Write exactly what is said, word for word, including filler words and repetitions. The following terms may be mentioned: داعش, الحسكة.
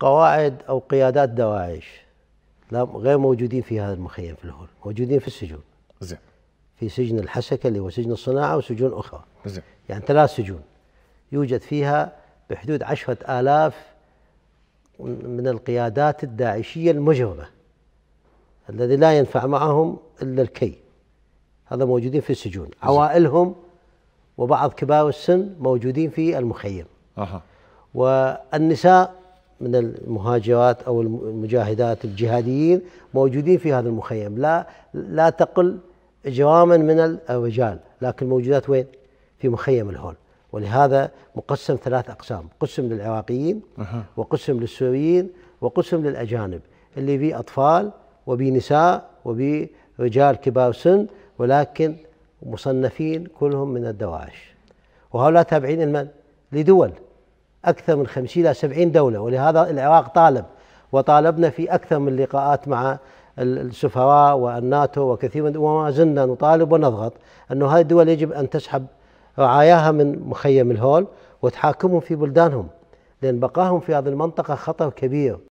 قواعد أو قيادات دواعش غير موجودين في هذا المخيم في الهول، موجودين في السجون. زين. في سجن الحسكة اللي هو سجن الصناعة وسجون أخرى. زين. يعني ثلاث سجون يوجد فيها بحدود عشرة آلاف من القيادات الداعشية المجرمة الذي لا ينفع معهم إلا الكي، هذا موجودين في السجون. زي. عوائلهم وبعض كبار السن موجودين في المخيم. أها. والنساء من المهاجرات أو المجاهدات الجهاديين موجودين في هذا المخيم، لا لا تقل إجراما من الرجال، لكن موجودات وين؟ في مخيم الهول. ولهذا مقسم ثلاث أقسام، قسم للعراقيين وقسم للسوريين وقسم للأجانب، اللي بي أطفال وبي نساء وبي رجال كبار سن، ولكن مصنفين كلهم من الدواعش. وهؤلاء تابعين لمن؟ لدول أكثر من خمسين إلى سبعين دولة. ولهذا العراق طالب، وطالبنا في أكثر من اللقاءات مع السفراء والناتو وكثير من، وما زلنا نطالب ونضغط أنه هذه الدول يجب أن تسحب رعاياها من مخيم الهول وتحاكمهم في بلدانهم، لأن بقاهم في هذه المنطقة خطر كبير.